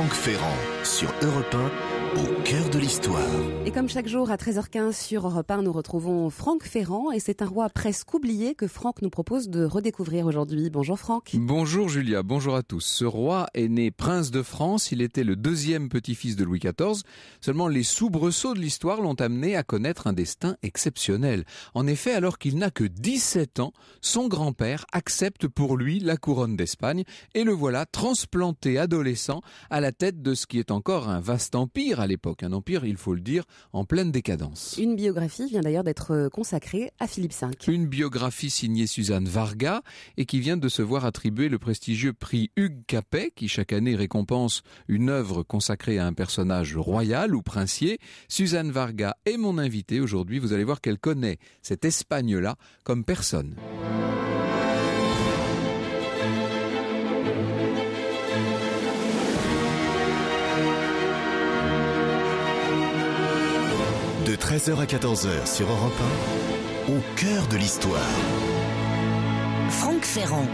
Franck Ferrand sur Europe 1, au cœur de l'histoire. Et comme chaque jour à 13h15 sur Europe 1, nous retrouvons Franck Ferrand. Et c'est un roi presque oublié que Franck nous propose de redécouvrir aujourd'hui. Bonjour Franck. Bonjour Julia, bonjour à tous. Ce roi est né prince de France. Il était le deuxième petit-fils de Louis XIV. Seulement les soubresauts de l'histoire l'ont amené à connaître un destin exceptionnel. En effet, alors qu'il n'a que 17 ans, son grand-père accepte pour lui la couronne d'Espagne. Et le voilà transplanté adolescent à la tête de ce qui est encore un vaste empire à l'époque. Un empire, il faut le dire, en pleine décadence. Une biographie vient d'ailleurs d'être consacrée à Philippe V. Une biographie signée Suzanne Varga et qui vient de se voir attribuer le prestigieux prix Hugues Capet, qui chaque année récompense une œuvre consacrée à un personnage royal ou princier. Suzanne Varga est mon invitée aujourd'hui. Vous allez voir qu'elle connaît cette Espagne-là comme personne. De 13h à 14h sur Europe 1, au cœur de l'histoire. Franck Ferrand.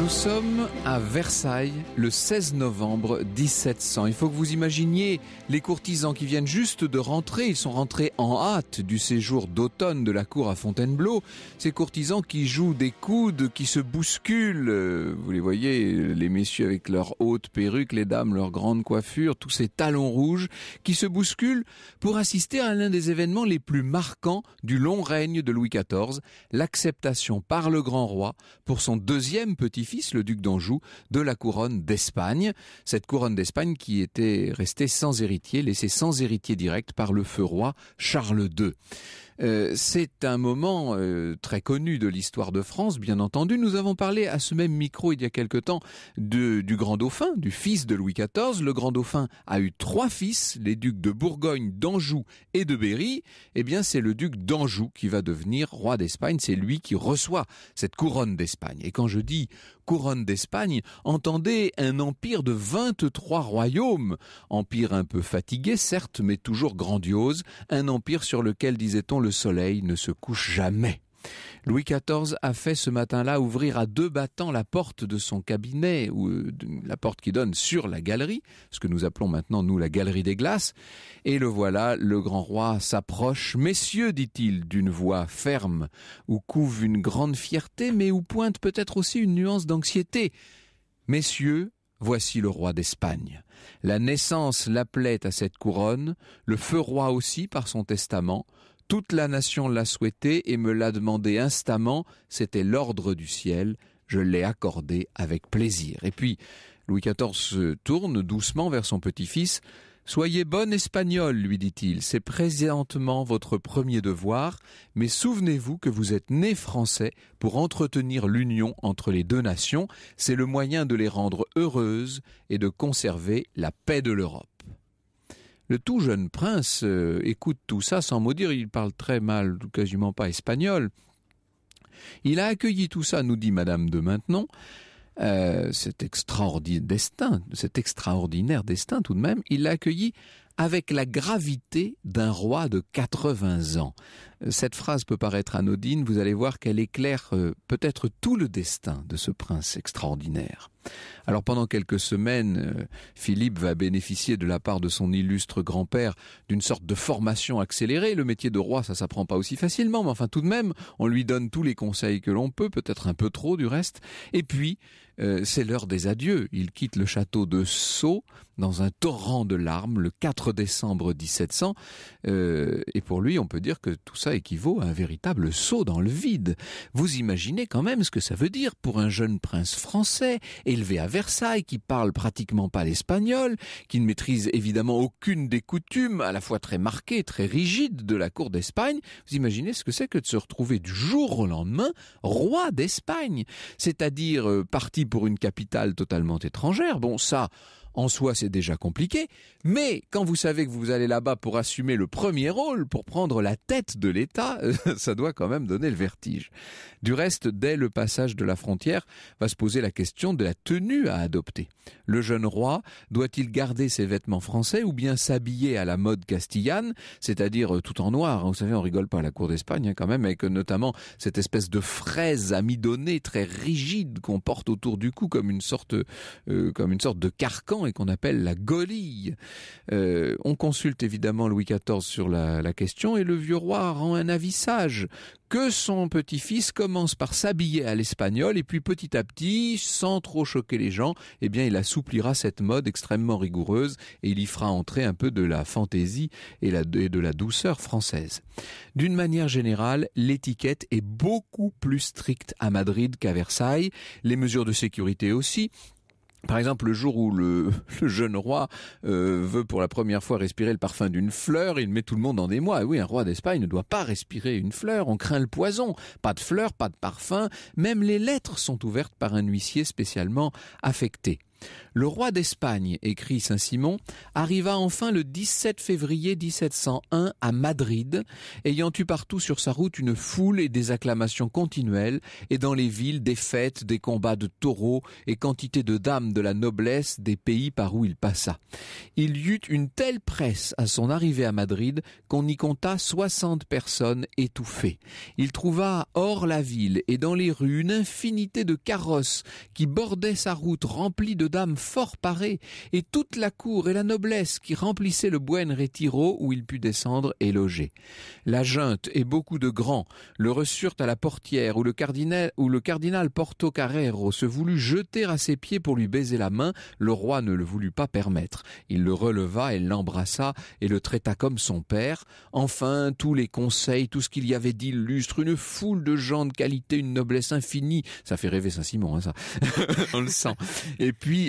Nous sommes à Versailles le 16 novembre 1700. Il faut que vous imaginiez les courtisans qui viennent juste de rentrer. Ils sont rentrés en hâte du séjour d'automne de la cour à Fontainebleau. Ces courtisans qui jouent des coudes, qui se bousculent. Vous les voyez, les messieurs avec leurs hautes perruques, les dames leurs grandes coiffures, tous ces talons rouges qui se bousculent pour assister à l'un des événements les plus marquants du long règne de Louis XIV, l'acceptation par le grand roi pour son deuxième petit-fils, le duc d'Anjou, de la couronne d'Espagne. Cette couronne d'Espagne qui était restée sans héritier, laissée sans héritier direct par le feu roi Charles II. C'est un moment très connu de l'histoire de France, bien entendu. Nous avons parlé à ce même micro il y a quelque temps du grand dauphin, du fils de Louis XIV. Le grand dauphin a eu trois fils, les ducs de Bourgogne, d'Anjou et de Berry. Eh bien, c'est le duc d'Anjou qui va devenir roi d'Espagne. C'est lui qui reçoit cette couronne d'Espagne. Et quand je dis couronne d'Espagne, entendez un empire de 23 royaumes. Empire un peu fatigué, certes, mais toujours grandiose. Un empire sur lequel, disait-on, le soleil ne se couche jamais. Louis XIV a fait ce matin-là ouvrir à deux battants la porte de son cabinet, ou la porte qui donne sur la galerie, ce que nous appelons maintenant, nous, la galerie des glaces. Et le voilà, le grand roi s'approche. « Messieurs, dit-il d'une voix ferme, où couve une grande fierté, mais où pointe peut-être aussi une nuance d'anxiété. Messieurs, voici le roi d'Espagne. La naissance l'appelait à cette couronne, le feu roi aussi par son testament. Toute la nation l'a souhaité et me l'a demandé instamment. C'était l'ordre du ciel. Je l'ai accordé avec plaisir. » Et puis, Louis XIV se tourne doucement vers son petit-fils. « Soyez bon espagnol, lui dit-il. C'est présentement votre premier devoir. Mais souvenez-vous que vous êtes né français pour entretenir l'union entre les deux nations. C'est le moyen de les rendre heureuses et de conserver la paix de l'Europe. » Le tout jeune prince écoute tout ça sans mot dire. Il parle très mal, quasiment pas espagnol. Il a accueilli tout ça, nous dit Madame de Maintenon, cet extraordinaire destin tout de même. Il l'a accueilli avec la gravité d'un roi de 80 ans. Cette phrase peut paraître anodine, vous allez voir qu'elle éclaire peut-être tout le destin de ce prince extraordinaire. Alors pendant quelques semaines, Philippe va bénéficier de la part de son illustre grand-père d'une sorte de formation accélérée. Le métier de roi, ça s'apprend pas aussi facilement, mais enfin tout de même, on lui donne tous les conseils que l'on peut-être un peu trop du reste. Et puis, c'est l'heure des adieux. Il quitte le château de Sceaux dans un torrent de larmes le 4 décembre 1700. Et pour lui, on peut dire que tout ça équivaut à un véritable saut dans le vide. Vous imaginez quand même ce que ça veut dire pour un jeune prince français élevé à Versailles, qui parle pratiquement pas l'espagnol, qui ne maîtrise évidemment aucune des coutumes à la fois très marquées, très rigides de la cour d'Espagne. Vous imaginez ce que c'est que de se retrouver du jour au lendemain roi d'Espagne, c'est-à-dire parti pour une capitale totalement étrangère. Bon, ça, en soi c'est déjà compliqué, mais quand vous savez que vous allez là-bas pour assumer le premier rôle, pour prendre la tête de l'État, ça doit quand même donner le vertige. Du reste, dès le passage de la frontière, va se poser la question de la tenue à adopter. Le jeune roi doit-il garder ses vêtements français ou bien s'habiller à la mode castillane, c'est-à-dire tout en noir, vous savez, on rigole pas à la cour d'Espagne quand même, avec notamment cette espèce de fraise amidonnée très rigide qu'on porte autour du cou comme une sorte de carcan et qu'on appelle la gaulille. On consulte évidemment Louis XIV sur la question et le vieux roi rend un avis sage. Que son petit-fils commence par s'habiller à l'espagnol et puis petit à petit, sans trop choquer les gens, eh bien il assouplira cette mode extrêmement rigoureuse et il y fera entrer un peu de la fantaisie et de la douceur française. D'une manière générale, l'étiquette est beaucoup plus stricte à Madrid qu'à Versailles, les mesures de sécurité aussi. Par exemple, le jour où le jeune roi veut pour la première fois respirer le parfum d'une fleur, il met tout le monde en émoi. Et oui, un roi d'Espagne ne doit pas respirer une fleur, on craint le poison. Pas de fleurs, pas de parfum, même les lettres sont ouvertes par un huissier spécialement affecté. Le roi d'Espagne, écrit Saint-Simon, arriva enfin le 17 février 1701 à Madrid, ayant eu partout sur sa route une foule et des acclamations continuelles, et dans les villes des fêtes, des combats de taureaux et quantité de dames de la noblesse des pays par où il passa. Il y eut une telle presse à son arrivée à Madrid qu'on y compta 60 personnes étouffées. Il trouva hors la ville et dans les rues une infinité de carrosses qui bordaient sa route remplie de dames fort parées, et toute la cour et la noblesse qui remplissaient le Buen Retiro où il put descendre et loger. La junte et beaucoup de grands le reçurent à la portière où le cardinal Portocarrero se voulut jeter à ses pieds pour lui baiser la main. Le roi ne le voulut pas permettre. Il le releva et l'embrassa et le traita comme son père. Enfin, tous les conseils, tout ce qu'il y avait d'illustre, une foule de gens de qualité, une noblesse infinie. Ça fait rêver Saint-Simon, hein, ça. On le sent. Et puis,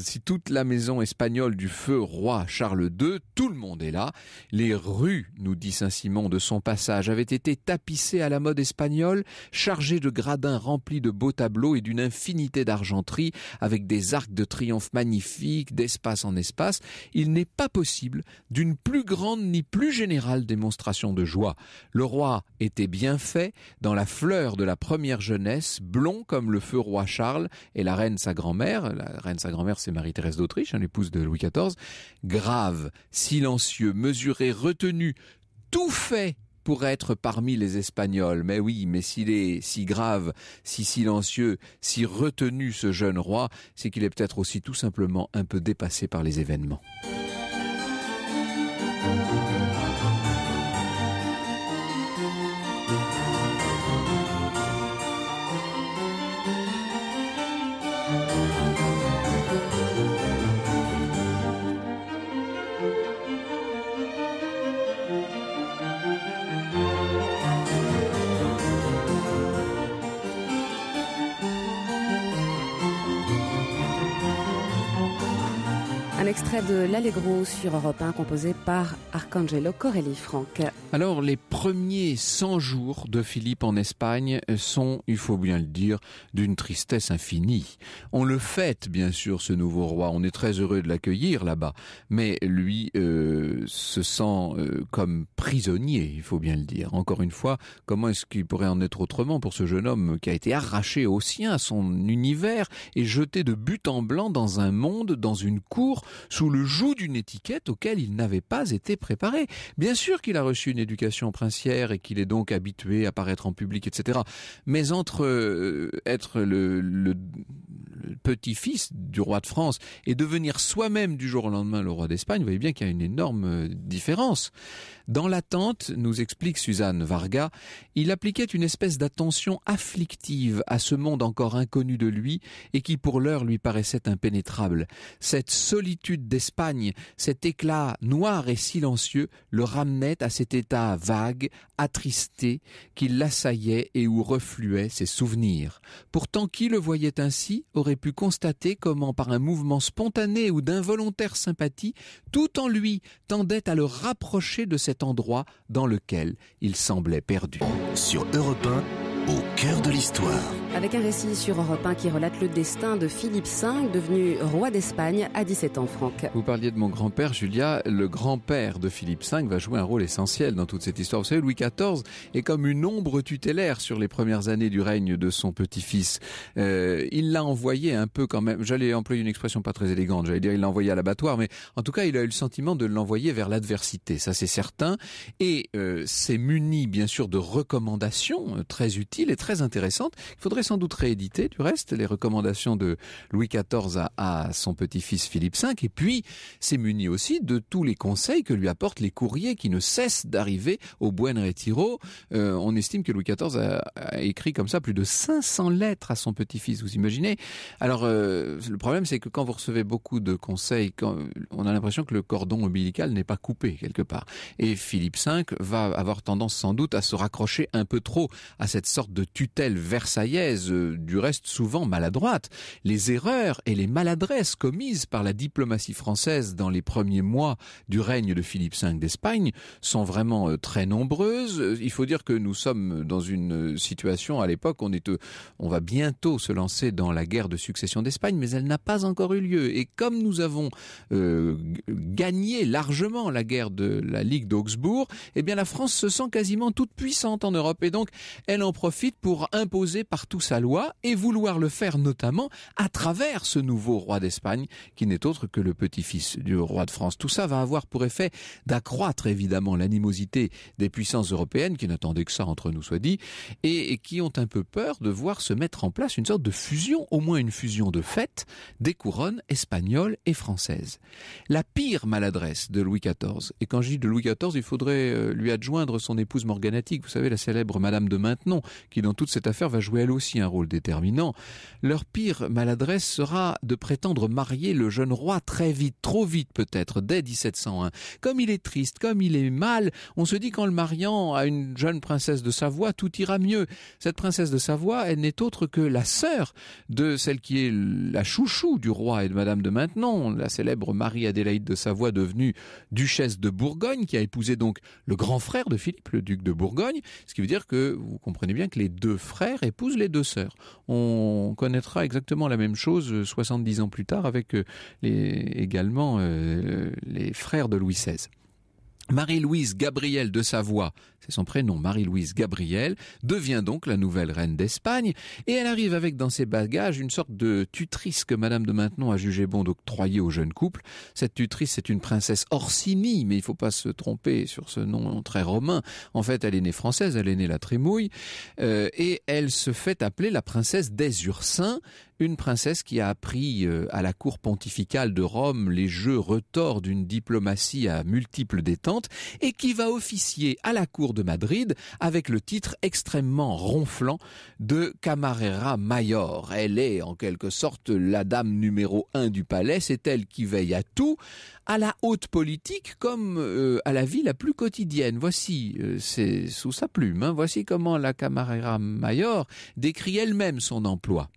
si toute la maison espagnole du feu roi Charles II, tout le monde est là. Les rues, nous dit Saint-Simon de son passage, avaient été tapissées à la mode espagnole, chargées de gradins remplis de beaux tableaux et d'une infinité d'argenterie, avec des arcs de triomphe magnifiques, d'espace en espace. Il n'est pas possible d'une plus grande ni plus générale démonstration de joie. Le roi était bien fait, dans la fleur de la première jeunesse, blond comme le feu roi Charles et la reine sa grand-mère, c'est Marie-Thérèse d'Autriche, hein, l'épouse de Louis XIV, grave, silencieux, mesuré, retenu, tout fait pour être parmi les Espagnols. Mais oui, mais s'il est si grave, si silencieux, si retenu ce jeune roi, c'est qu'il est peut-être aussi tout simplement un peu dépassé par les événements. Extrait de l'Allegro sur Europe 1 composé par Arcangelo Corelli, Franck. Alors, les premiers 100 jours de Philippe en Espagne sont, il faut bien le dire, d'une tristesse infinie. On le fête, bien sûr, ce nouveau roi. On est très heureux de l'accueillir là-bas. Mais lui se sent comme prisonnier, il faut bien le dire. Encore une fois, comment est-ce qu'il pourrait en être autrement pour ce jeune homme qui a été arraché au sien, à son univers, et jeté de but en blanc dans un monde, dans une cour, sous le joug d'une étiquette auquel il n'avait pas été préparé. Bien sûr qu'il a reçu une éducation princière et qu'il est donc habitué à paraître en public, etc. Mais entre être le petit-fils du roi de France et devenir soi-même du jour au lendemain le roi d'Espagne, vous voyez bien qu'il y a une énorme différence. Dans l'attente, nous explique Suzanne Varga, il appliquait une espèce d'attention afflictive à ce monde encore inconnu de lui et qui pour l'heure lui paraissait impénétrable. Cette solitude d'Espagne, cet éclat noir et silencieux le ramenait à cet état vague, attristé, qui l'assaillait et où refluaient ses souvenirs. Pourtant, qui le voyait ainsi aurait pu constater comment, par un mouvement spontané ou d'involontaire sympathie, tout en lui tendait à le rapprocher de cet endroit dans lequel il semblait perdu. Sur Europe 1, au cœur de l'histoire. Avec un récit sur Europe 1 qui relate le destin de Philippe V, devenu roi d'Espagne à 17 ans, Franck. Vous parliez de mon grand-père, Julia. Le grand-père de Philippe V va jouer un rôle essentiel dans toute cette histoire. Vous savez, Louis XIV est comme une ombre tutélaire sur les premières années du règne de son petit-fils. Il l'a envoyé un peu quand même, j'allais employer une expression pas très élégante, j'allais dire il l'a envoyé à l'abattoir, mais en tout cas il a eu le sentiment de l'envoyer vers l'adversité, ça c'est certain. Et c'est muni bien sûr de recommandations très utiles et très intéressantes. Il faudrait sans doute rééditer du reste les recommandations de Louis XIV à son petit-fils Philippe V. Et puis c'est muni aussi de tous les conseils que lui apportent les courriers qui ne cessent d'arriver au Buen Retiro. On estime que Louis XIV a écrit comme ça plus de 500 lettres à son petit-fils, vous imaginez. Alors le problème c'est que quand vous recevez beaucoup de conseils, on a l'impression que le cordon ombilical n'est pas coupé quelque part. Et Philippe V va avoir tendance sans doute à se raccrocher un peu trop à cette sorte de tutelle versaillaise, du reste souvent maladroite. Les erreurs et les maladresses commises par la diplomatie française dans les premiers mois du règne de Philippe V d'Espagne sont vraiment très nombreuses. Il faut dire que nous sommes dans une situation à l'époque, on va bientôt se lancer dans la guerre de succession d'Espagne, mais elle n'a pas encore eu lieu. Et comme nous avons gagné largement la guerre de la Ligue d'Augsbourg, eh bien la France se sent quasiment toute puissante en Europe et donc elle en profite pour imposer partout sa loi et vouloir le faire notamment à travers ce nouveau roi d'Espagne qui n'est autre que le petit-fils du roi de France. Tout ça va avoir pour effet d'accroître évidemment l'animosité des puissances européennes qui n'attendaient que ça entre nous soit dit et qui ont un peu peur de voir se mettre en place une sorte de fusion, au moins une fusion de fait des couronnes espagnoles et françaises. La pire maladresse de Louis XIV, et quand je dis de Louis XIV, il faudrait lui adjoindre son épouse morganatique, vous savez, la célèbre Madame de Maintenon, qui dans toute cette affaire va jouer elle aussi un rôle déterminant. Leur pire maladresse sera de prétendre marier le jeune roi très vite, trop vite peut-être, dès 1701. Comme il est triste, comme il est mal, on se dit qu'en le mariant à une jeune princesse de Savoie, tout ira mieux. Cette princesse de Savoie, elle n'est autre que la sœur de celle qui est la chouchou du roi et de Madame de Maintenon, la célèbre Marie-Adélaïde de Savoie, devenue duchesse de Bourgogne, qui a épousé donc le grand frère de Philippe, le duc de Bourgogne, ce qui veut dire que vous comprenez bien que les deux frères épousent les deux sœurs. On connaîtra exactement la même chose 70 ans plus tard avec les frères de Louis XVI. Marie-Louise Gabrielle de Savoie, c'est son prénom, Marie-Louise Gabrielle, devient donc la nouvelle reine d'Espagne et elle arrive avec dans ses bagages une sorte de tutrice que Madame de Maintenon a jugé bon d'octroyer au jeune couple. Cette tutrice, c'est une princesse Orsini, mais il ne faut pas se tromper sur ce nom très romain. En fait, elle est née française, elle est née la Trémouille et elle se fait appeler la princesse des Ursins, une princesse qui a appris à la cour pontificale de Rome les jeux retors d'une diplomatie à multiples détentes et qui va officier à la cour de Madrid avec le titre extrêmement ronflant de Camarera Mayor. Elle est en quelque sorte la dame numéro 1 du palais, c'est elle qui veille à tout, à la haute politique comme à la vie la plus quotidienne. Voici, c'est sous sa plume, hein, voici comment la Camarera Mayor décrit elle-même son emploi.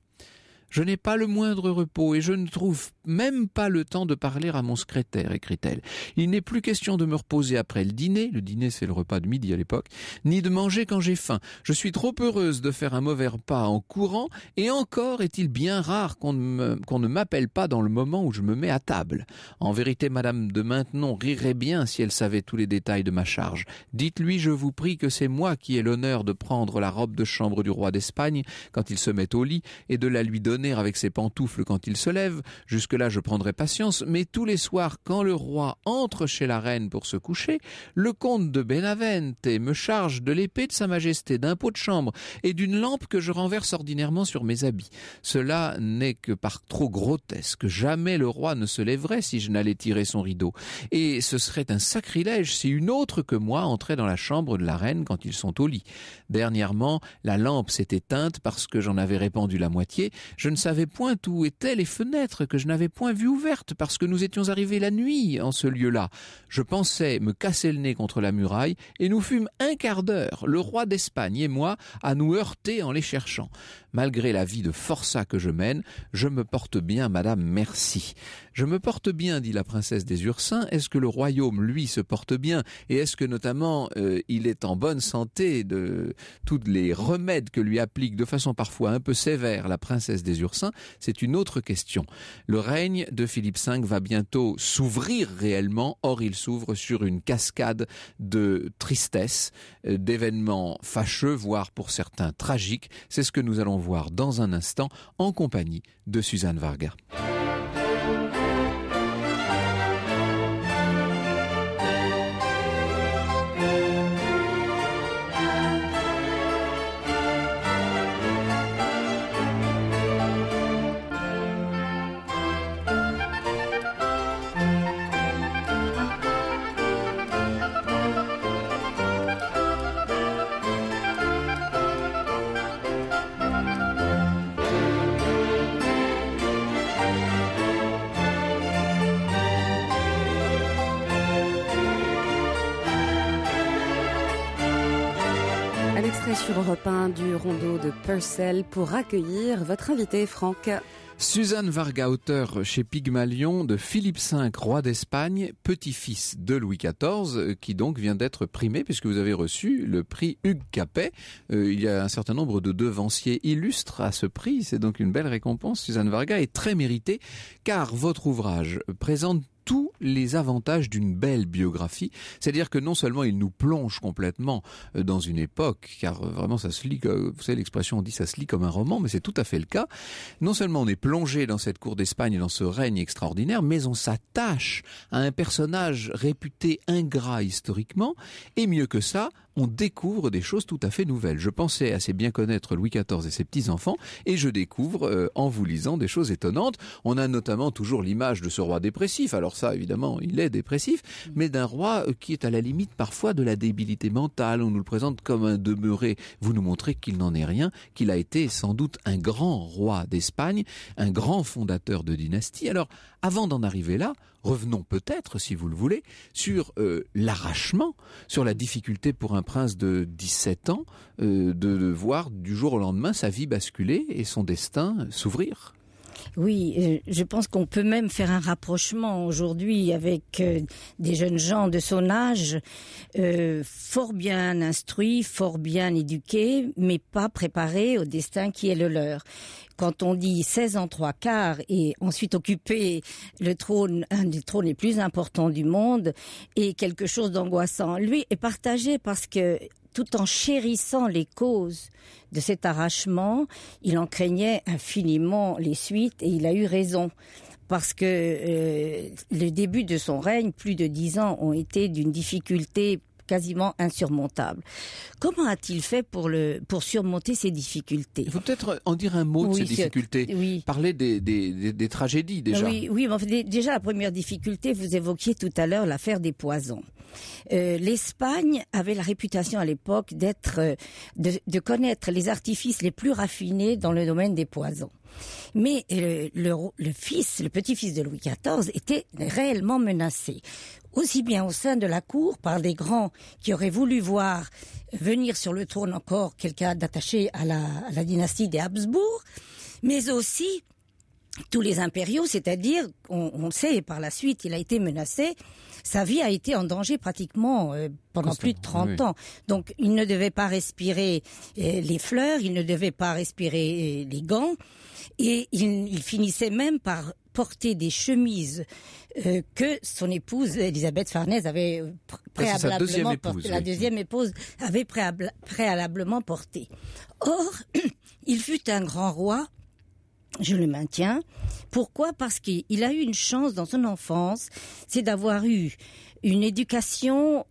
« Je n'ai pas le moindre repos et je ne trouve même pas le temps de parler à mon secrétaire, écrit-elle. Il n'est plus question de me reposer après le dîner c'est le repas de midi à l'époque, ni de manger quand j'ai faim. Je suis trop heureuse de faire un mauvais repas en courant et encore est-il bien rare qu'on ne m'appelle pas dans le moment où je me mets à table. En vérité, Madame de Maintenon rirait bien si elle savait tous les détails de ma charge. Dites-lui, je vous prie, que c'est moi qui ai l'honneur de prendre la robe de chambre du roi d'Espagne quand il se met au lit et de la lui donner avec ses pantoufles quand il se lève. Jusque-là, je prendrai patience, mais tous les soirs, quand le roi entre chez la reine pour se coucher, le comte de Benavente me charge de l'épée de Sa Majesté, d'un pot de chambre et d'une lampe que je renverse ordinairement sur mes habits. Cela n'est que par trop grotesque. Jamais le roi ne se lèverait si je n'allais tirer son rideau. Et ce serait un sacrilège si une autre que moi entrait dans la chambre de la reine quand ils sont au lit. Dernièrement, la lampe s'est éteinte parce que j'en avais répandu la moitié. Je ne savais point où étaient les fenêtres que je n'avais point vues ouvertes parce que nous étions arrivés la nuit en ce lieu-là. Je pensais me casser le nez contre la muraille et nous fûmes un quart d'heure, le roi d'Espagne et moi, à nous heurter en les cherchant. Malgré la vie de forçat que je mène, je me porte bien, madame, merci. Je me porte bien, dit la princesse des Ursins. Est-ce que le royaume, lui, se porte bien? Et est-ce que, notamment, il est en bonne santé de tous les remèdes que lui applique de façon parfois un peu sévère la princesse des Ursins? C'est une autre question. Le règne de Philippe V va bientôt s'ouvrir réellement. Or, il s'ouvre sur une cascade de tristesse, d'événements fâcheux, voire pour certains tragiques. C'est ce que nous allons voir dans un instant en compagnie de Suzanne Varga. Sur Europe 1 du rondeau de Purcell pour accueillir votre invité Franck. Suzanne Varga, auteure chez Pygmalion de Philippe V, roi d'Espagne, petit-fils de Louis XIV, qui donc vient d'être primé puisque vous avez reçu le prix Hugues Capet. Il y a un certain nombre de devanciers illustres à ce prix. C'est donc une belle récompense, Suzanne Varga, et très méritée, car votre ouvrage présente tous les avantages d'une belle biographie, c'est-à-dire que non seulement il nous plonge complètement dans une époque, car vraiment ça se lit, vous savez l'expression on dit ça se lit comme un roman, mais c'est tout à fait le cas, non seulement on est plongé dans cette cour d'Espagne, dans ce règne extraordinaire, mais on s'attache à un personnage réputé ingrat historiquement, et mieux que ça, on découvre des choses tout à fait nouvelles. Je pensais assez bien connaître Louis XIV et ses petits-enfants, et je découvre, en vous lisant, des choses étonnantes. On a notamment toujours l'image de ce roi dépressif, alors ça, évidemment, il est dépressif, mais d'un roi qui est à la limite parfois de la débilité mentale. On nous le présente comme un demeuré. Vous nous montrez qu'il n'en est rien, qu'il a été sans doute un grand roi d'Espagne, un grand fondateur de dynastie. Alors, avant d'en arriver là, revenons peut-être, si vous le voulez, sur l'arrachement, sur la difficulté pour un prince de 17 ans de voir du jour au lendemain sa vie basculer et son destin s'ouvrir. Oui, je pense qu'on peut même faire un rapprochement aujourd'hui avec des jeunes gens de son âge, fort bien instruits, fort bien éduqués, mais pas préparés au destin qui est le leur. Quand on dit 16 ans, 3/4 et ensuite occuper le trône, un des trônes les plus importants du monde, est quelque chose d'angoissant. Lui est partagé parce que, tout en chérissant les causes de cet arrachement, il en craignait infiniment les suites et il a eu raison. Parce que le début de son règne, plus de 10 ans, ont été d'une difficulté quasiment insurmontable. Comment a-t-il fait pour surmonter ces difficultés? Il faut peut-être en dire un mot de ces difficultés. Oui. Parler des tragédies déjà. Oui, mais déjà la première difficulté, vous évoquiez tout à l'heure l'affaire des poisons. L'Espagne avait la réputation à l'époque d'être, de connaître les artifices les plus raffinés dans le domaine des poisons. Mais le petit-fils de Louis XIV était réellement menacé, aussi bien au sein de la cour par des grands qui auraient voulu voir venir sur le trône encore quelqu'un d'attaché à la dynastie des Habsbourg, mais aussi tous les impériaux, c'est-à-dire, on sait, par la suite, il a été menacé, sa vie a été en danger pratiquement pendant plus de 30 ans. Donc, il ne devait pas respirer les fleurs, il ne devait pas respirer les gants, et il finissait même par porter des chemises que son épouse Elisabeth Farnèse avait préalablement portées. La deuxième épouse avait préalablement porté. Or, il fut un grand roi, je le maintiens. Pourquoi? Parce qu'il a eu une chance dans son enfance, c'est d'avoir eu une éducation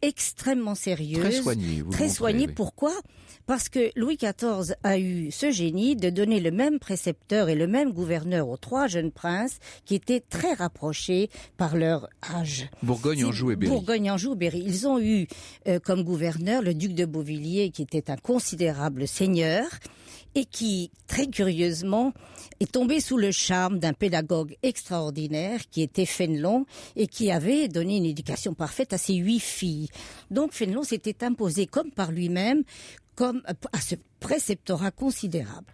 extrêmement sérieuse, très soignée. Pourquoi ? Parce que Louis XIV a eu ce génie de donner le même précepteur et le même gouverneur aux trois jeunes princes qui étaient très rapprochés par leur âge. Bourgogne-Anjou et Berry. Ils ont eu comme gouverneur le duc de Beauvilliers qui était un considérable seigneur et qui, très curieusement, est tombé sous le charme d'un pédagogue extraordinaire qui était Fénelon et qui avait donné une éducation parfaite à ses 8 filles. Donc Fénelon s'était imposé comme par lui-même comme à ce préceptorat considérable.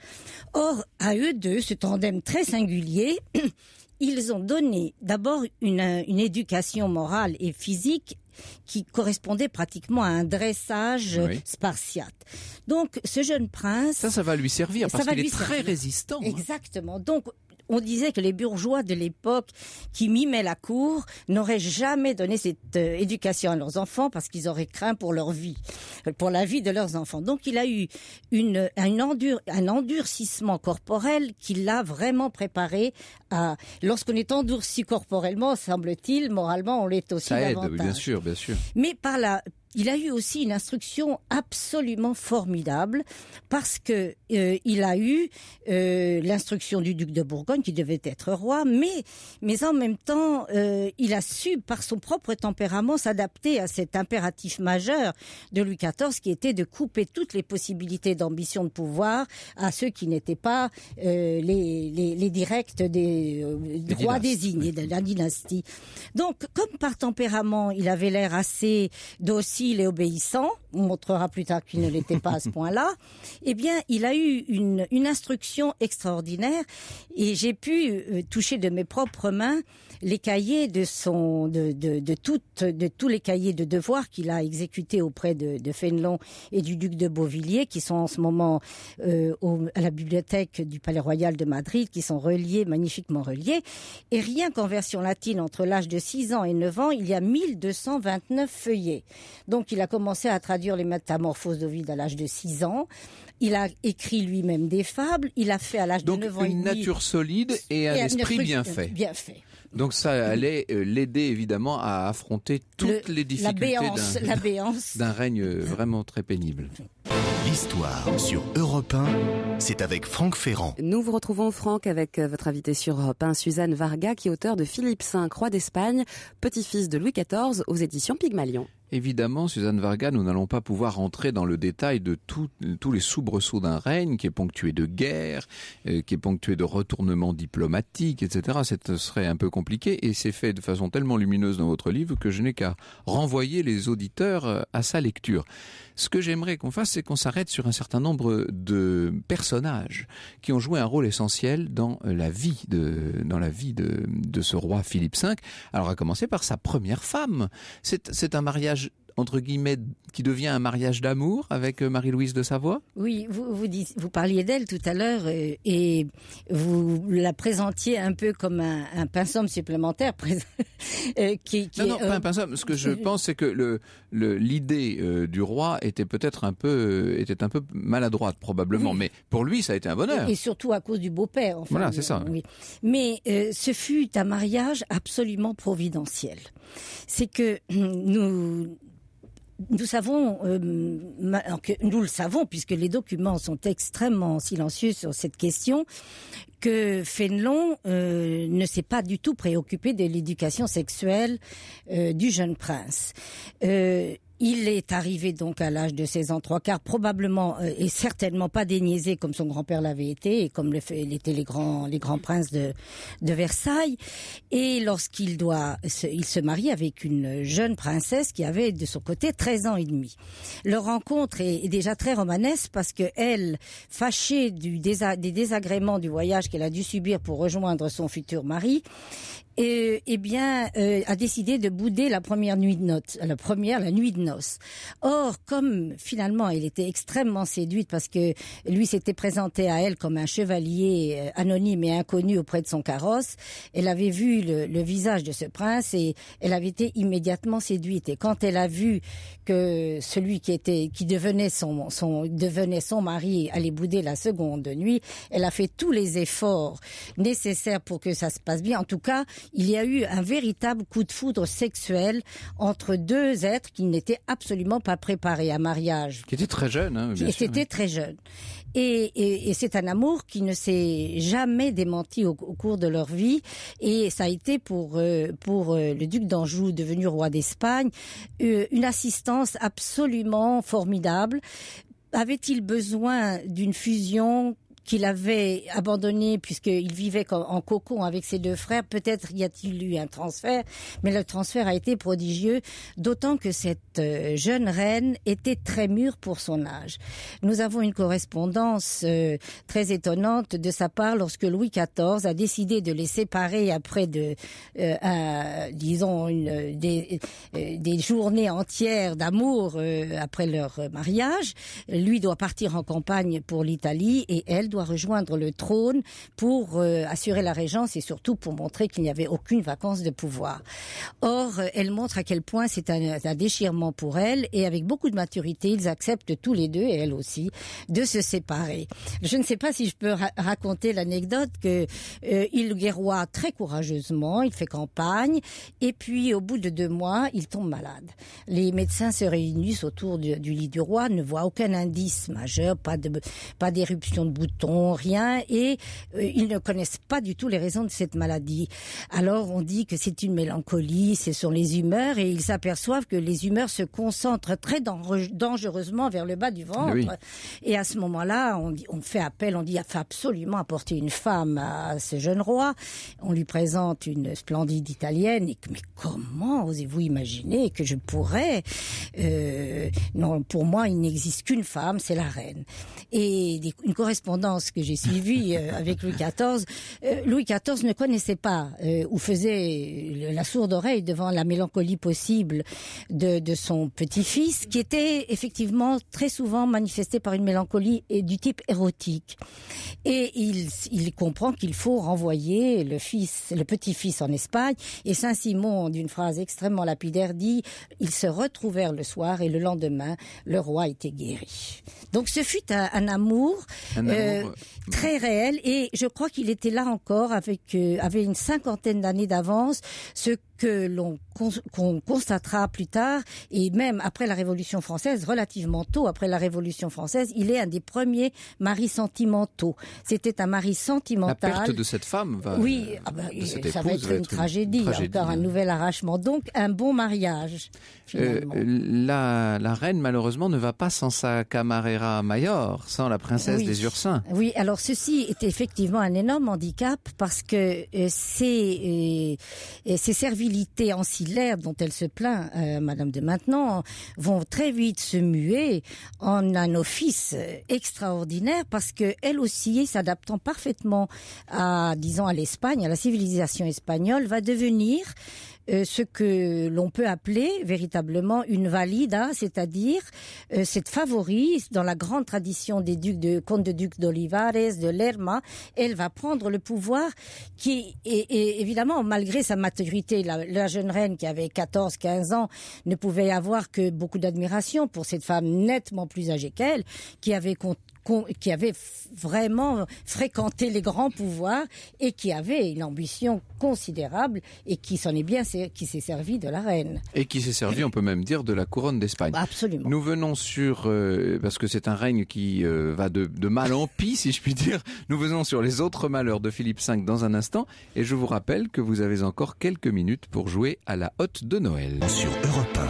Or, à eux deux, ce tandem très singulier, ils ont donné d'abord une éducation morale et physique qui correspondait pratiquement à un dressage spartiate. Donc, ce jeune prince... Ça va lui servir parce qu'il est très résistant. Exactement. Donc, on disait que les bourgeois de l'époque qui mimaient la cour n'auraient jamais donné cette éducation à leurs enfants parce qu'ils auraient craint pour leur vie, pour la vie de leurs enfants. Donc il a eu un endurcissement corporel qui l'a vraiment préparé à... Lorsqu'on est endurci corporellement, semble-t-il, moralement, on l'est aussi davantage. Ça aide, bien sûr. Mais par la... Il a eu aussi une instruction absolument formidable parce que il a eu l'instruction du duc de Bourgogne qui devait être roi, mais en même temps il a su par son propre tempérament s'adapter à cet impératif majeur de Louis XIV qui était de couper toutes les possibilités d'ambition de pouvoir à ceux qui n'étaient pas les directs des rois désignés de la dynastie. Donc comme par tempérament il avait l'air assez docile et obéissant, on montrera plus tard qu'il ne l'était pas à ce point-là, eh bien, il a eu une instruction extraordinaire et j'ai pu toucher de mes propres mains les cahiers de tous les cahiers de devoirs qu'il a exécutés auprès de Fénelon et du duc de Beauvilliers, qui sont en ce moment à la bibliothèque du Palais Royal de Madrid, qui sont reliés, magnifiquement reliés. Et rien qu'en version latine, entre l'âge de 6 ans et 9 ans, il y a 1229 feuillets. Donc il a commencé à traduire les métamorphoses d'Ovide à l'âge de 6 ans. Il a écrit lui-même des fables. Il a fait à l'âge de 9 ans et demi... Donc une nature solide et un esprit bien fait. Donc ça allait l'aider évidemment à affronter toutes les difficultés d'un règne vraiment très pénible. L'histoire sur Europe 1, c'est avec Franck Ferrand. Nous vous retrouvons Franck avec votre invitée sur Europe 1, Suzanne Varga, qui est auteure de Philippe V, roi d'Espagne, petit-fils de Louis XIV aux éditions Pygmalion. Évidemment, Suzanne Varga, nous n'allons pas pouvoir entrer dans le détail de tous les soubresauts d'un règne qui est ponctué de guerres, qui est ponctué de retournements diplomatiques, etc. Ce serait un peu compliqué et c'est fait de façon tellement lumineuse dans votre livre que je n'ai qu'à renvoyer les auditeurs à sa lecture. Ce que j'aimerais qu'on fasse, c'est qu'on s'arrête sur un certain nombre de personnages qui ont joué un rôle essentiel dans la vie de ce roi Philippe V. Alors, à commencer par sa première femme. C'est un mariage entre guillemets, qui devient un mariage d'amour avec Marie-Louise de Savoie? Oui, vous parliez d'elle tout à l'heure et vous la présentiez un peu comme un pinsum supplémentaire. Non, pas un pinsum. Ce que je pense, c'est que l'idée du roi était peut-être un peu maladroite, probablement. Oui. Mais pour lui, ça a été un bonheur. Et surtout à cause du beau-père. Enfin, voilà, c'est ça. Oui. Mais ce fut un mariage absolument providentiel. C'est que nous le savons, puisque les documents sont extrêmement silencieux sur cette question, que Fénelon ne s'est pas du tout préoccupé de l'éducation sexuelle du jeune prince. Il est arrivé donc à l'âge de 16 ans, 3/4, probablement et certainement pas déniaisé comme son grand-père l'avait été et comme l'étaient les grands princes de Versailles. Et lorsqu'il se marie avec une jeune princesse qui avait de son côté 13 ans et demi. Leur rencontre est déjà très romanesque parce que elle, fâchée des désagréments du voyage qu'elle a dû subir pour rejoindre son futur mari, a décidé de bouder la première nuit de noces. noces. Or, comme finalement elle était extrêmement séduite parce que lui s'était présenté à elle comme un chevalier anonyme et inconnu auprès de son carrosse, elle avait vu le visage de ce prince et elle avait été immédiatement séduite. Et quand elle a vu que celui qui devenait son mari allait bouder la seconde nuit, elle a fait tous les efforts nécessaires pour que ça se passe bien. En tout cas, il y a eu un véritable coup de foudre sexuel entre deux êtres qui n'étaient absolument pas préparés à un mariage. Qui étaient très jeunes. Hein, bien sûr. C'était très jeune. Et c'est un amour qui ne s'est jamais démenti au cours de leur vie. Et ça a été pour le duc d'Anjou, devenu roi d'Espagne, une assistance absolument formidable. Avait-il besoin d'une fusion qu'il avait abandonné puisqu'il vivait en cocon avec ses deux frères? Peut-être y a-t-il eu un transfert, mais le transfert a été prodigieux, d'autant que cette jeune reine était très mûre pour son âge. Nous avons une correspondance très étonnante de sa part lorsque Louis XIV a décidé de les séparer après des journées entières d'amour après leur mariage. Lui doit partir en campagne pour l'Italie et elle doit rejoindre le trône pour assurer la régence et surtout pour montrer qu'il n'y avait aucune vacance de pouvoir. Or, elle montre à quel point c'est un déchirement pour elle et avec beaucoup de maturité, ils acceptent tous les deux, et elle aussi, de se séparer. Je ne sais pas si je peux raconter l'anecdote que il guerroie très courageusement, il fait campagne et puis au bout de 2 mois, il tombe malade. Les médecins se réunissent autour du lit du roi, ne voient aucun indice majeur, pas d'éruption de boutons, rien, et ils ne connaissent pas du tout les raisons de cette maladie. Alors on dit que c'est une mélancolie, ce sont les humeurs, et ils s'aperçoivent que les humeurs se concentrent très dangereusement vers le bas du ventre. Oui. Et à ce moment-là, on fait appel, on dit qu'il faut absolument apporter une femme à ce jeune roi. On lui présente une splendide Italienne. Et, mais comment osez-vous imaginer que je pourrais non, pour moi, il n'existe qu'une femme, c'est la reine. Et une correspondance que j'ai suivi avec Louis XIV. Louis XIV ne connaissait pas ou faisait la sourde oreille devant la mélancolie possible de son petit-fils, qui était effectivement très souvent manifesté par une mélancolie du type érotique. Et il comprend qu'il faut renvoyer le petit-fils en Espagne. Et Saint-Simon, d'une phrase extrêmement lapidaire, dit « Ils se retrouvèrent le soir et le lendemain, le roi était guéri. » Donc ce fut un amour... très réel, et je crois qu'il était là encore avait une cinquantaine d'années d'avance, ce que l'on constatera plus tard, et même après la Révolution française, relativement tôt après la Révolution française, il est un des premiers maris sentimentaux. C'était un mari sentimental. La perte de cette femme va... Oui, ça va être une tragédie, encore un nouvel arrachement. Donc, un bon mariage, finalement. La reine, malheureusement, ne va pas sans sa camarera mayor, sans la princesse des Ursins. Oui, alors ceci est effectivement un énorme handicap, parce que ces servilités ancillaires dont elle se plaint, Madame de Maintenon, vont très vite se muer en un office extraordinaire, parce que elle aussi, s'adaptant parfaitement à l'Espagne, à la civilisation espagnole, va devenir ce que l'on peut appeler véritablement une valida, c'est-à-dire cette favorite dans la grande tradition des ducs comtes de Duc d'Olivares, de Lerma. Elle va prendre le pouvoir qui, et évidemment, malgré sa maturité, la jeune reine qui avait 14-15 ans ne pouvait avoir que beaucoup d'admiration pour cette femme nettement plus âgée qu'elle, qui avait vraiment fréquenté les grands pouvoirs et qui avait une ambition considérable et qui s'est servi de la reine. Et qui s'est servi, on peut même dire, de la couronne d'Espagne. Absolument. Nous venons parce que c'est un règne qui va de mal en pis, si je puis dire, nous venons sur les autres malheurs de Philippe V dans un instant, et je vous rappelle que vous avez encore quelques minutes pour jouer à la hotte de Noël. Sur Europe 1.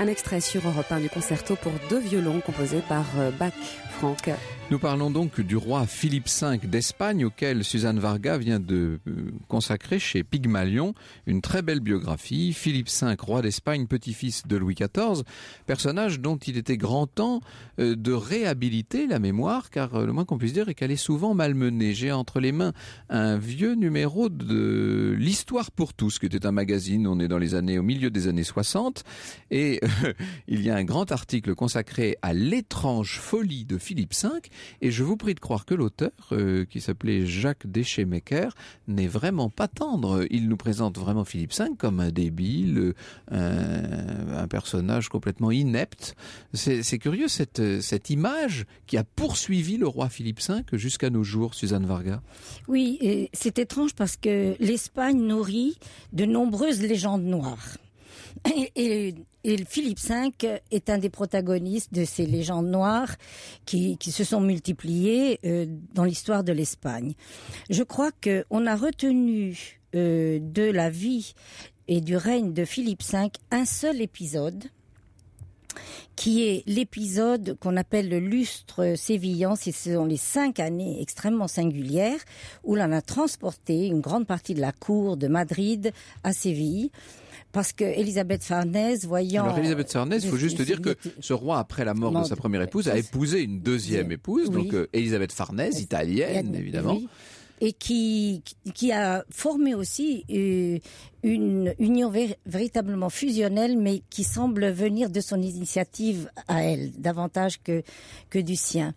Un Un extrait sur Europe 1 du concerto pour deux violons composé par Bach, Franck. Nous parlons donc du roi Philippe V d'Espagne, auquel Suzanne Varga vient de consacrer chez Pygmalion une très belle biographie. Philippe V, roi d'Espagne, petit-fils de Louis XIV, personnage dont il était grand temps de réhabiliter la mémoire, car le moins qu'on puisse dire est qu'elle est souvent malmenée. J'ai entre les mains un vieux numéro de l'Histoire pour tous, qui était un magazine, on est dans les années, au milieu des années 60, et il y a un grand article consacré à l'étrange folie de Philippe V, et je vous prie de croire que l'auteur, qui s'appelait Jacques Deschemaecker, n'est vraiment pas tendre. Il nous présente vraiment Philippe V comme un débile, un personnage complètement inepte. C'est curieux cette image qui a poursuivi le roi Philippe V jusqu'à nos jours, Suzanne Varga. Oui, c'est étrange parce que l'Espagne nourrit de nombreuses légendes noires. Et Philippe V est un des protagonistes de ces légendes noires qui se sont multipliées dans l'histoire de l'Espagne. Je crois qu'on a retenu de la vie et du règne de Philippe V un seul épisode, qui est l'épisode qu'on appelle le lustre sévillan. Ce sont les 5 années extrêmement singulières où l'on a transporté une grande partie de la cour de Madrid à Séville. Parce que Elisabeth Farnèse, voyant... Alors Elisabeth Farnèse, il faut juste dire que ce roi, après la mort de sa première épouse, a épousé une deuxième épouse, oui. Donc Elisabeth Farnèse, italienne, évidemment. Oui. Et qui a formé aussi une union véritablement fusionnelle, mais qui semble venir de son initiative à elle, davantage que du sien.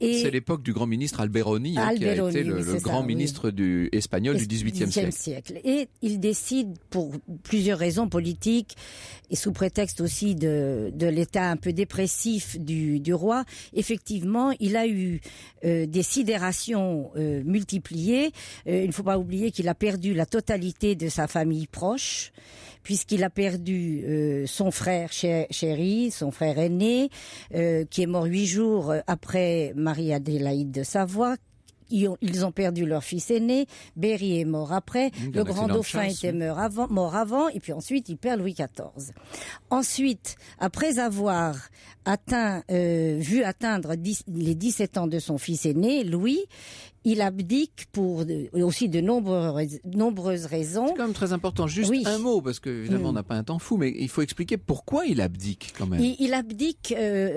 C'est l'époque du grand ministre Alberoni, qui a été le grand ministre espagnol du XVIIIe siècle. Et il décide, pour plusieurs raisons politiques, et sous prétexte aussi de l'état un peu dépressif du roi, effectivement, il a eu des sidérations multipliées. Il ne faut pas oublier qu'il a perdu la totalité de sa famille proche, puisqu'il a perdu son frère chéri, son frère aîné, qui est mort 8 jours après Marie-Adélaïde de Savoie. Ils ont perdu leur fils aîné, Berry est mort après, le grand dauphin était mort avant, et puis ensuite il perd Louis XIV. Ensuite, après avoir vu atteindre les 17 ans de son fils aîné, Louis, il abdique pour aussi de nombreuses raisons. C'est quand même très important. Juste un mot, parce qu'évidemment on n'a pas un temps fou, mais il faut expliquer pourquoi il abdique quand même. Il abdique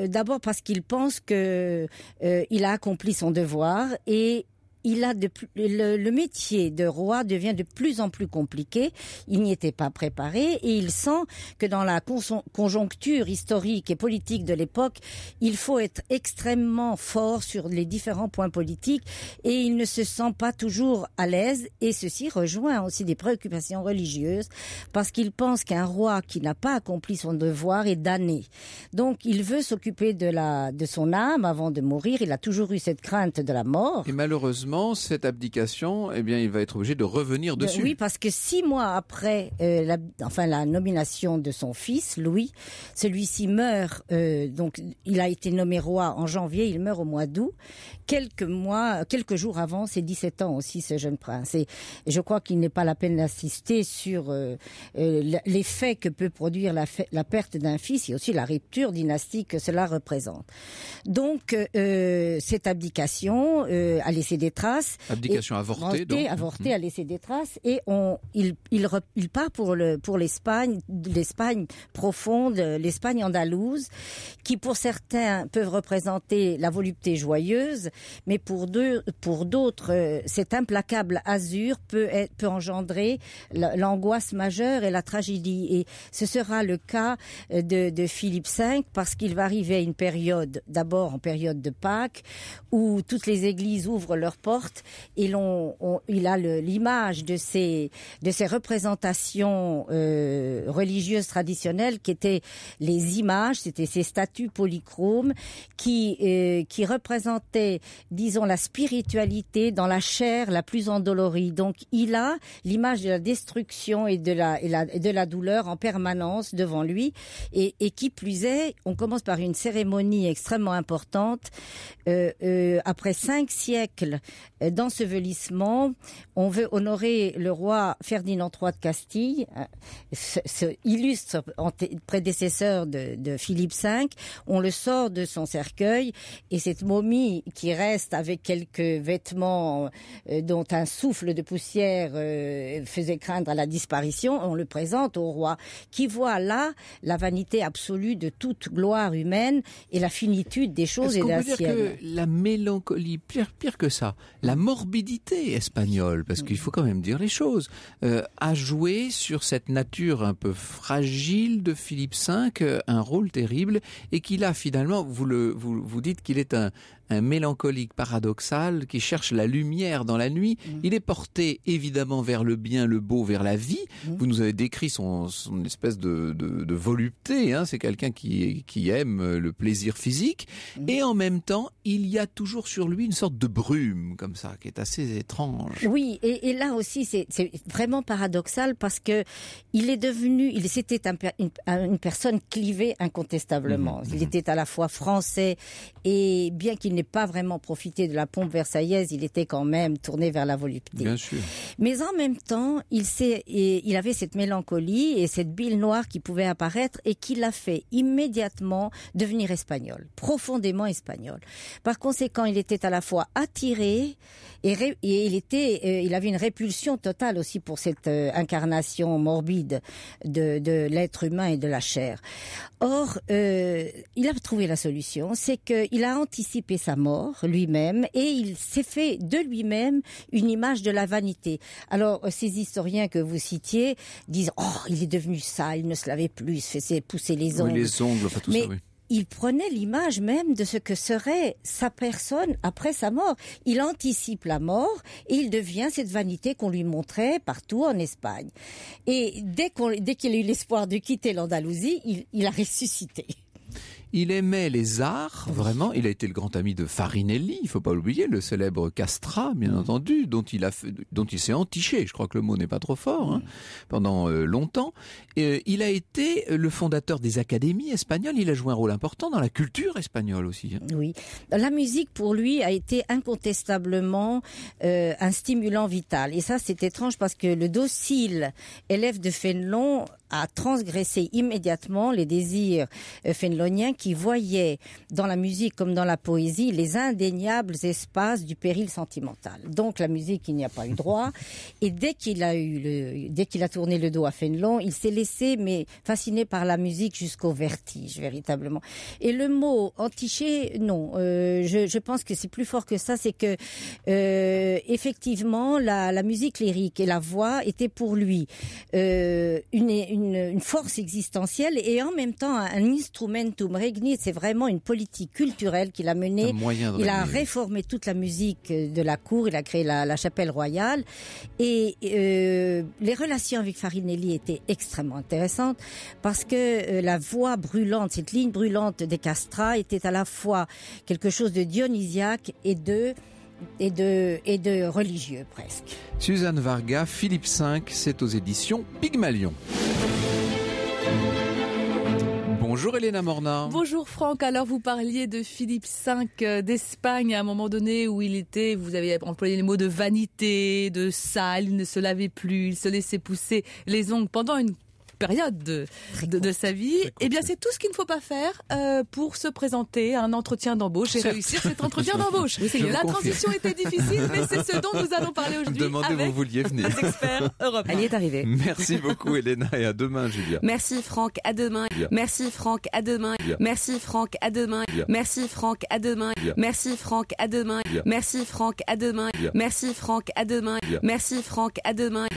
d'abord parce qu'il pense que il a accompli son devoir, et le métier de roi devient de plus en plus compliqué. Il n'y était pas préparé, et il sent que dans la conjoncture historique et politique de l'époque, il faut être extrêmement fort sur les différents points politiques, et il ne se sent pas toujours à l'aise, et ceci rejoint aussi des préoccupations religieuses, parce qu'il pense qu'un roi qui n'a pas accompli son devoir est damné. Donc il veut s'occuper de son âme avant de mourir. Il a toujours eu cette crainte de la mort. Et malheureusement, cette abdication, eh bien, il va être obligé de revenir dessus. Oui, parce que 6 mois après la nomination de son fils, Louis, celui-ci meurt. Donc, il a été nommé roi en janvier, il meurt au mois d'août. Quelques jours avant, c'est 17 ans aussi, ce jeune prince. Et je crois qu'il n'est pas la peine d'insister sur l'effet que peut produire la perte d'un fils, et aussi la rupture dynastique que cela représente. Donc, cette abdication a laissé des traces. Abdication avortée, a laissé des traces, et il part pour l'Espagne profonde, l'Espagne andalouse, qui pour certains peuvent représenter la volupté joyeuse, mais pour d'autres, cet implacable azur peut engendrer l'angoisse majeure et la tragédie. Et ce sera le cas de Philippe V, parce qu'il va arriver à une période, d'abord en période de Pâques, où toutes les églises ouvrent leurs portes, et il a l'image de ces représentations religieuses traditionnelles qui étaient les images, c'était ces statues polychromes qui représentaient, disons, la spiritualité dans la chair la plus endolorie. Donc il a l'image de la destruction et de la douleur en permanence devant lui, et qui plus est, on commence par une cérémonie extrêmement importante après 5 siècles dans ce vélissement, on veut honorer le roi Ferdinand III de Castille, ce illustre prédécesseur de Philippe V. On le sort de son cercueil et cette momie qui reste avec quelques vêtements dont un souffle de poussière faisait craindre à la disparition, on le présente au roi qui voit là la vanité absolue de toute gloire humaine et la finitude des choses et de la sienne. Est-ce qu'on peut dire que la mélancolie, pire que ça, la morbidité espagnole, parce qu'il faut quand même dire les choses, a joué sur cette nature un peu fragile de Philippe V un rôle terrible et qu'il a finalement, vous dites qu'il est un mélancolique paradoxal qui cherche la lumière dans la nuit. Il est porté évidemment vers le bien, le beau, vers la vie. Vous nous avez décrit son espèce de volupté, hein. C'est quelqu'un qui aime le plaisir physique. Et en même temps, il y a toujours sur lui une sorte de brume comme ça, qui est assez étrange. Oui, et là aussi, c'est vraiment paradoxal parce que c'était une personne clivée incontestablement. Il était à la fois français et bien qu'il n'ait pas vraiment profité de la pompe versaillaise, il était quand même tourné vers la volupté. Bien sûr. Mais en même temps, il avait cette mélancolie et cette bile noire qui pouvait apparaître et qui l'a fait immédiatement devenir espagnol, profondément espagnol. Par conséquent, il était à la fois attiré et il avait une répulsion totale aussi pour cette incarnation morbide de l'être humain et de la chair. Or, il a trouvé la solution, c'est qu'il a anticipé sa mort lui-même et il s'est fait de lui-même une image de la vanité. Alors, ces historiens que vous citiez disent « Oh, il est devenu ça, il ne se lavait plus, il se faisait pousser les ongles. » Oui, les ongles, enfin tout ça, oui. Il prenait l'image même de ce que serait sa personne après sa mort. Il anticipe la mort et il devient cette vanité qu'on lui montrait partout en Espagne. Et dès qu'il a eu l'espoir de quitter l'Andalousie, il a ressuscité. Il aimait les arts, vraiment. Il a été le grand ami de Farinelli, il ne faut pas l'oublier, le célèbre castrat, bien entendu, dont il s'est entiché, je crois que le mot n'est pas trop fort, hein, pendant longtemps. Il a été le fondateur des académies espagnoles, il a joué un rôle important dans la culture espagnole aussi. Hein. Oui, la musique pour lui a été incontestablement un stimulant vital. Et ça, c'est étrange parce que le docile élève de Fénelon a transgressé immédiatement les désirs féneloniens qui voyaient dans la musique comme dans la poésie les indéniables espaces du péril sentimental. Donc la musique, il n'y a pas eu droit. Et dès qu'il a tourné le dos à Fénelon, il s'est laissé fasciné par la musique jusqu'au vertige véritablement. Et le mot entiché, non, je pense que c'est plus fort que ça. C'est que effectivement la musique lyrique et la voix étaient pour lui une force existentielle et en même temps un instrumentum regni. C'est vraiment une politique culturelle qu'il a menée. Il a réformé toute la musique de la cour, il a créé la chapelle royale et les relations avec Farinelli étaient extrêmement intéressantes parce que la voix brûlante, cette ligne brûlante des castrats était à la fois quelque chose de dionysiaque et de religieux presque. Suzanne Varga, Philippe V, c'est aux éditions Pygmalion. Bonjour Elena Morna. Bonjour Franck. Alors vous parliez de Philippe V d'Espagne à un moment donné où il était, vous avez employé les mots de vanité, de sale, il ne se lavait plus, il se laissait pousser les ongles pendant une période de sa vie. Eh bien, c'est tout ce qu'il ne faut pas faire pour se présenter à un entretien d'embauche et réussir cet entretien d'embauche. La transition était difficile, mais c'est ce dont nous allons parler aujourd'hui avec les experts européens. Elle y est arrivée. Merci beaucoup, Elena, et à demain, Julia. Merci, Franck, à demain. Merci, Franck, à demain. Merci, Franck, à demain. Merci, Franck, à demain. Merci, Franck, à demain. Merci, Franck, à demain. Merci, Franck, à demain. Merci, Franck, à demain.